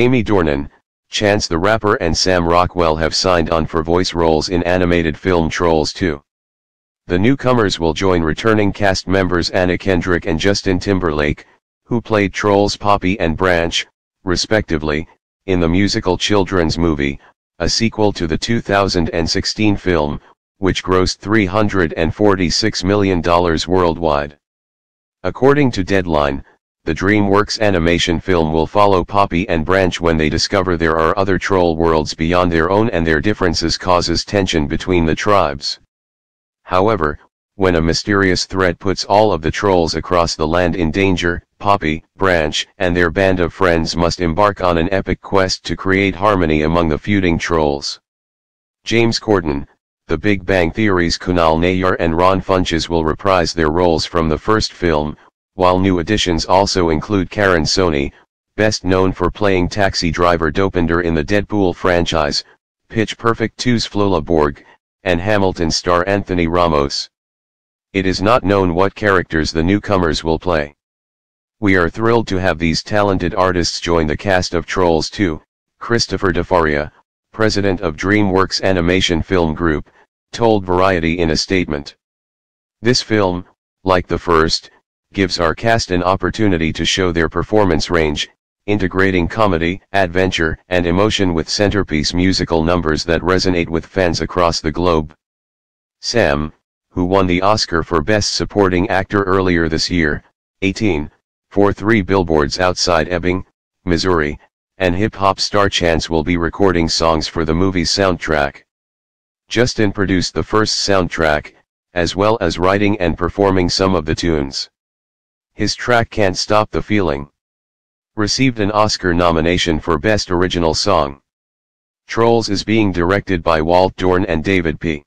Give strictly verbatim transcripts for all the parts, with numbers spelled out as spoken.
Jamie Dornan, Chance the Rapper and Sam Rockwell have signed on for voice roles in animated film Trolls two. The newcomers will join returning cast members Anna Kendrick and Justin Timberlake, who played Trolls Poppy and Branch, respectively, in the musical children's movie, a sequel to the two thousand sixteen film, which grossed three hundred forty-six million dollars worldwide. According to Deadline, the DreamWorks animation film will follow Poppy and Branch when they discover there are other troll worlds beyond their own, and their differences causes tension between the tribes. However, when a mysterious threat puts all of the trolls across the land in danger, Poppy, Branch, and their band of friends must embark on an epic quest to create harmony among the feuding trolls. James Corden, The Big Bang Theory's Kunal Nayyar and Ron Funches will reprise their roles from the first film, while new additions also include Karen Soni, best known for playing taxi driver Dopinder in the Deadpool franchise, Pitch Perfect two's Flula Borg, and Hamilton star Anthony Ramos. It is not known what characters the newcomers will play. "We are thrilled to have these talented artists join the cast of Trolls two, Christopher DeFaria, president of DreamWorks Animation Film Group, told Variety in a statement. "This film, like the first, gives our cast an opportunity to show their performance range, integrating comedy, adventure, and emotion with centerpiece musical numbers that resonate with fans across the globe." Sam, who won the Oscar for Best Supporting Actor earlier this year, eighteen, for Three Billboards Outside Ebbing, Missouri, and hip-hop star Chance will be recording songs for the movie's soundtrack. Justin produced the first soundtrack, as well as writing and performing some of the tunes. His track Can't Stop the Feeling received an Oscar nomination for Best Original Song. Trolls is being directed by Walt Dorn and David P.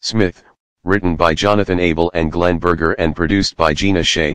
Smith, written by Jonathan Abel and Glenn Berger and produced by Gina Shay.